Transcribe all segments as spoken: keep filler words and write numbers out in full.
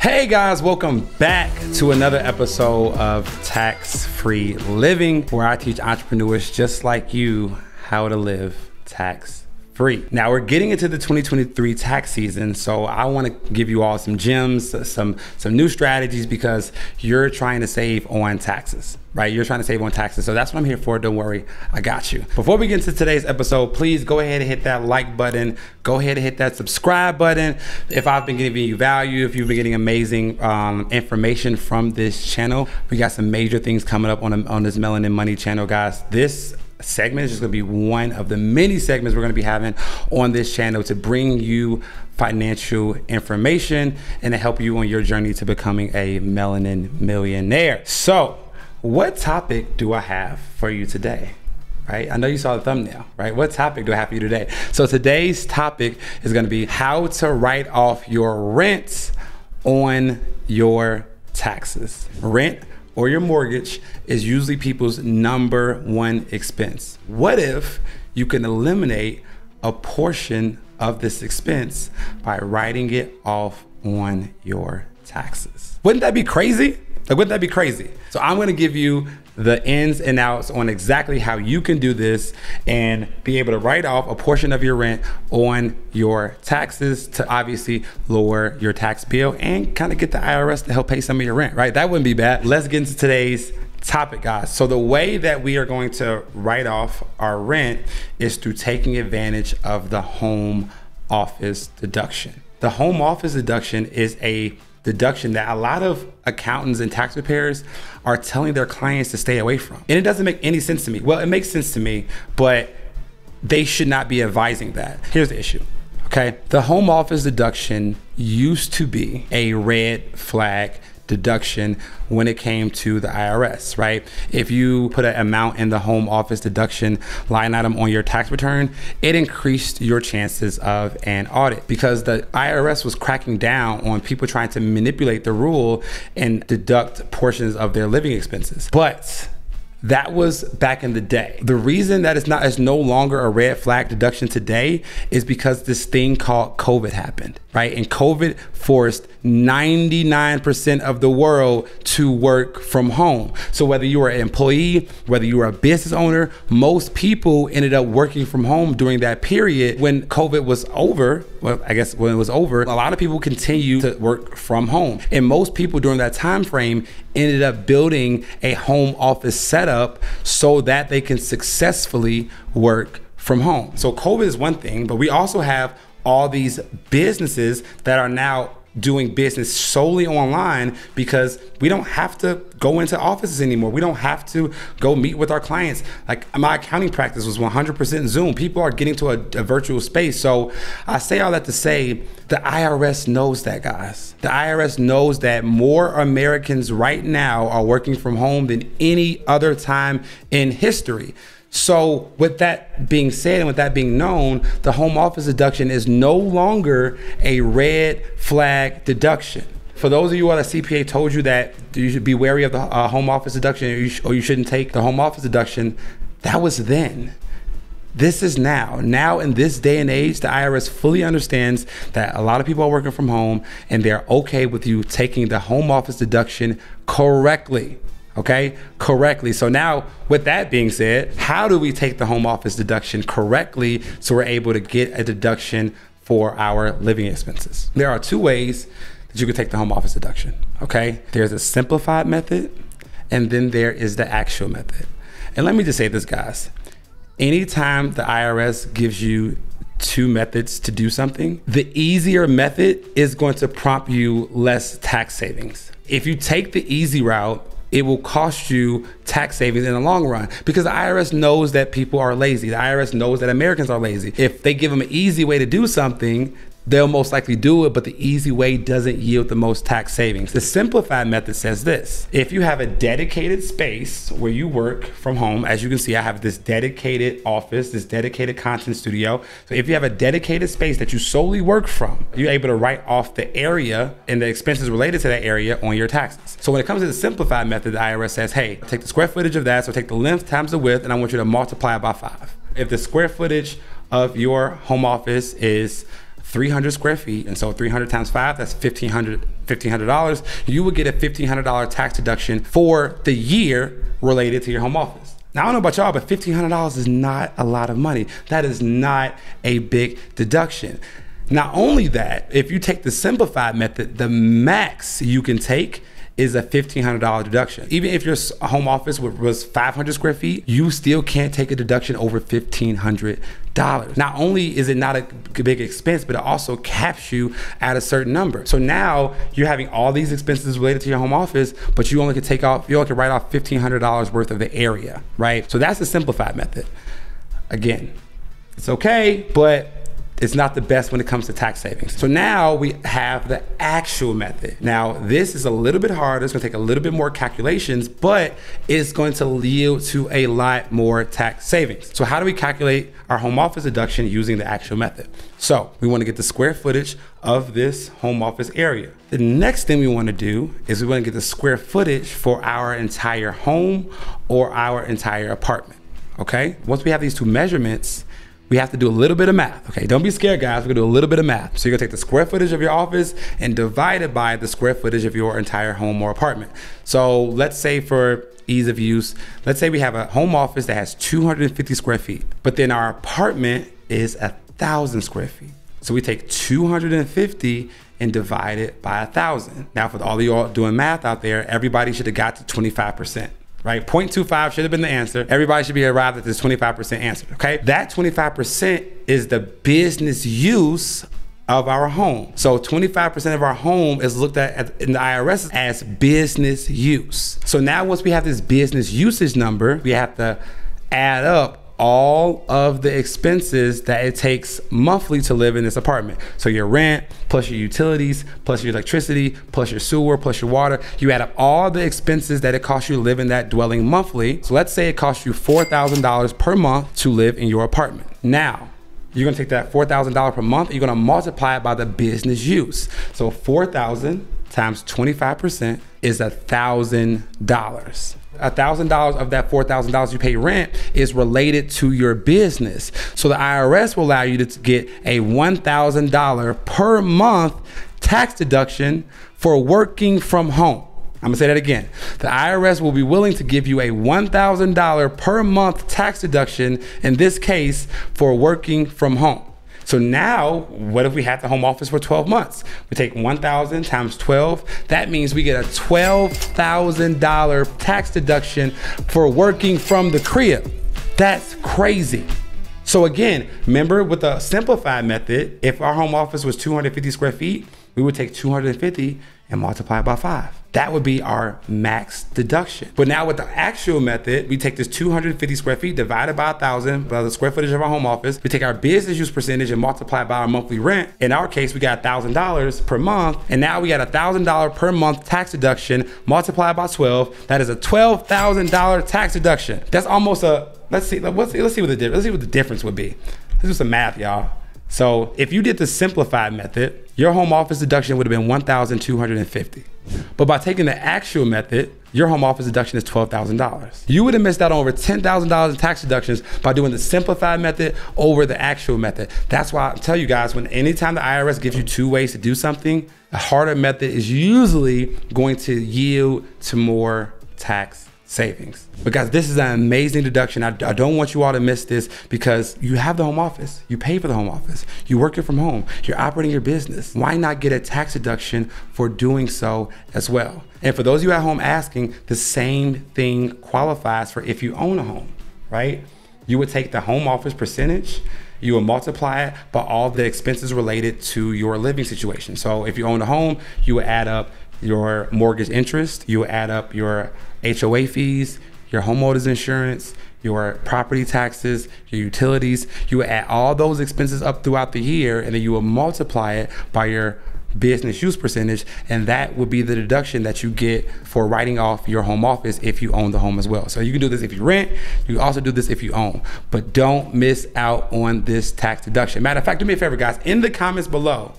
Hey guys, welcome back to another episode of Tax-Free Living, where I teach entrepreneurs just like you how to live tax-free. Now we're getting into the twenty twenty-three tax season, so I want to give you all some gems, some, some new strategies, because you're trying to save on taxes. Right, you're trying to save on taxes. So that's what I'm here for, don't worry, I got you. Before we get into today's episode, please go ahead and hit that like button, go ahead and hit that subscribe button. If I've been giving you value, if you've been getting amazing um, information from this channel, we got some major things coming up on, on this Melanin Money channel, guys. This segment is just gonna be one of the many segments we're gonna be having on this channel to bring you financial information and to help you on your journey to becoming a melanin millionaire. So, what topic do I have for you today? Right? I know you saw the thumbnail, right? What topic do I have for you today? So today's topic is going to be how to write off your rent on your taxes. Rent or your mortgage is usually people's number one expense. What if you can eliminate a portion of this expense by writing it off on your taxes? Wouldn't that be crazy? Like, wouldn't that be crazy? So I'm gonna give you the ins and outs on exactly how you can do this and be able to write off a portion of your rent on your taxes to obviously lower your tax bill and kind of get the I R S to help pay some of your rent, right? That wouldn't be bad. Let's get into today's topic, guys. So the way that we are going to write off our rent is through taking advantage of the home office deduction. The home office deduction is a deduction that a lot of accountants and tax preparers are telling their clients to stay away from. And it doesn't make any sense to me. Well, it makes sense to me, but they should not be advising that. Here's the issue, okay? The home office deduction used to be a red flag deduction when it came to the I R S, right? If you put an amount in the home office deduction line item on your tax return, it increased your chances of an audit because the I R S was cracking down on people trying to manipulate the rule and deduct portions of their living expenses. But that was back in the day. The reason that it's not, it's no longer a red flag deduction today is because this thing called COVID happened, right? And COVID forced ninety-nine percent of the world to work from home. So whether you were an employee, whether you were a business owner, most people ended up working from home during that period. When COVID was over, well, I guess when it was over, a lot of people continued to work from home. And most people during that time frame ended up building a home office setup so that they can successfully work from home. So COVID is one thing, but we also have all these businesses that are now doing business solely online because we don't have to go into offices anymore. We don't have to go meet with our clients. Like, my accounting practice was one hundred percent Zoom. People are getting to a, a virtual space. So I say all that to say the I R S knows that, guys. The I R S knows that more Americans right now are working from home than any other time in history. So with that being said and with that being known, the home office deduction is no longer a red flag deduction. For those of you who are a C P A told you that you should be wary of the uh, home office deduction or you, sh or you shouldn't take the home office deduction, that was then. This is now. Now in this day and age, the I R S fully understands that a lot of people are working from home and they're okay with you taking the home office deduction correctly. Okay, correctly. So now with that being said, how do we take the home office deduction correctly so we're able to get a deduction for our living expenses? There are two ways that you can take the home office deduction, okay? There's a simplified method and then there is the actual method. And let me just say this, guys. Anytime the I R S gives you two methods to do something, the easier method is going to prompt you less tax savings. If you take the easy route, it will cost you tax savings in the long run because the I R S knows that people are lazy. The I R S knows that Americans are lazy. If they give them an easy way to do something, they'll most likely do it, but the easy way doesn't yield the most tax savings. The simplified method says this. If you have a dedicated space where you work from home, as you can see, I have this dedicated office, this dedicated content studio. So if you have a dedicated space that you solely work from, you're able to write off the area and the expenses related to that area on your taxes. So when it comes to the simplified method, the I R S says, hey, take the square footage of that, so take the length times the width, and I want you to multiply it by five. If the square footage of your home office is three hundred square feet, and so three hundred times five, that's fifteen hundred dollars, fifteen hundred dollars. You would get a fifteen hundred dollar tax deduction for the year related to your home office. Now, I don't know about y'all, but fifteen hundred dollars is not a lot of money. That is not a big deduction. Not only that, if you take the simplified method, the max you can take is a fifteen hundred dollar deduction. Even if your home office was five hundred square feet, you still can't take a deduction over fifteen hundred dollars. Not only is it not a big expense, but it also caps you at a certain number. So now you're having all these expenses related to your home office, but you only can take off, you only can write off fifteen hundred dollars worth of the area, right? So that's the simplified method. Again, it's okay, but it's not the best when it comes to tax savings. So now we have the actual method. Now, this is a little bit harder. It's gonna take a little bit more calculations, but it's going to lead to a lot more tax savings. So how do we calculate our home office deduction using the actual method? So we wanna get the square footage of this home office area. The next thing we wanna do is we wanna get the square footage for our entire home or our entire apartment, okay? Once we have these two measurements, we have to do a little bit of math. Okay, don't be scared, guys. We're gonna do a little bit of math. So you're gonna take the square footage of your office and divide it by the square footage of your entire home or apartment. So let's say, for ease of use, let's say we have a home office that has two hundred fifty square feet, but then our apartment is a thousand square feet. So we take two hundred fifty and divide it by a thousand. Now, for all of y'all doing math out there, everybody should have got to twenty-five percent. Right? zero point two five should have been the answer. Everybody should be arrived at this twenty-five percent answer, okay? That twenty-five percent is the business use of our home. So twenty-five percent of our home is looked at in the I R S as business use. So now once we have this business usage number, we have to add up all of the expenses that it takes monthly to live in this apartment. So your rent, plus your utilities, plus your electricity, plus your sewer, plus your water. You add up all the expenses that it costs you to live in that dwelling monthly. So let's say it costs you four thousand dollars per month to live in your apartment. Now, you're gonna take that four thousand dollars per month, you're gonna multiply it by the business use. So four thousand times twenty-five percent is one thousand dollars. one thousand dollars of that four thousand dollars you pay rent is related to your business. So the I R S will allow you to get a one thousand dollars per month tax deduction for working from home. I'm gonna say that again. The I R S will be willing to give you a one thousand dollars per month tax deduction, in this case, for working from home. So now, what if we had the home office for twelve months? We take one thousand times twelve. That means we get a twelve thousand dollar tax deduction for working from the crib. That's crazy. So again, remember with the simplified method, if our home office was two hundred fifty square feet, we would take two hundred fifty and multiply by five. That would be our max deduction. But now with the actual method, we take this two hundred fifty square feet divided by one thousand, by the square footage of our home office. We take our business use percentage and multiply by our monthly rent. In our case, we got one thousand dollars per month. And now we got one thousand dollars per month tax deduction multiplied by twelve. That is a twelve thousand dollar tax deduction. That's almost a, let's see, let's see, let's see what the, let's see what the difference would be. Let's do some math, y'all. So if you did the simplified method, your home office deduction would have been one thousand two hundred fifty dollars. But by taking the actual method, your home office deduction is twelve thousand dollars. You would have missed out on over ten thousand dollars in tax deductions by doing the simplified method over the actual method. That's why I tell you guys, when anytime the I R S gives you two ways to do something, the harder method is usually going to yield to more tax savings. But guys, this is an amazing deduction. I, I don't want you all to miss this, because you have the home office, you pay for the home office, you work it from home, you're operating your business. Why not get a tax deduction for doing so as well? And for those of you at home asking, the same thing qualifies for if you own a home, right? You would take the home office percentage, you will multiply it by all the expenses related to your living situation. So if you own a home, you would add up your mortgage interest, you add up your H O A fees, your homeowner's insurance, your property taxes, your utilities. You would add all those expenses up throughout the year, and then you will multiply it by your business use percentage, and that would be the deduction that you get for writing off your home office if you own the home as well. So you can do this if you rent, you can also do this if you own, but don't miss out on this tax deduction. Matter of fact, do me a favor, guys, in the comments below,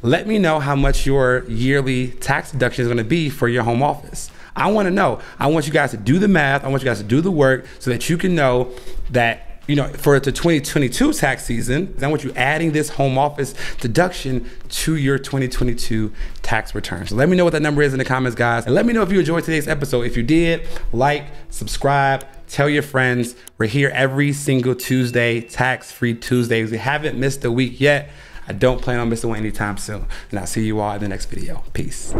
let me know how much your yearly tax deduction is gonna be for your home office. I wanna know. I want you guys to do the math. I want you guys to do the work so that you can know that you know, for the twenty twenty-two tax season, I want you adding this home office deduction to your twenty twenty-two tax return. So let me know what that number is in the comments, guys. And let me know if you enjoyed today's episode. If you did, like, subscribe, tell your friends. We're here every single Tuesday, Tax-Free Tuesdays. We haven't missed a week yet. I don't plan on missing one anytime soon. And I'll see you all in the next video. Peace.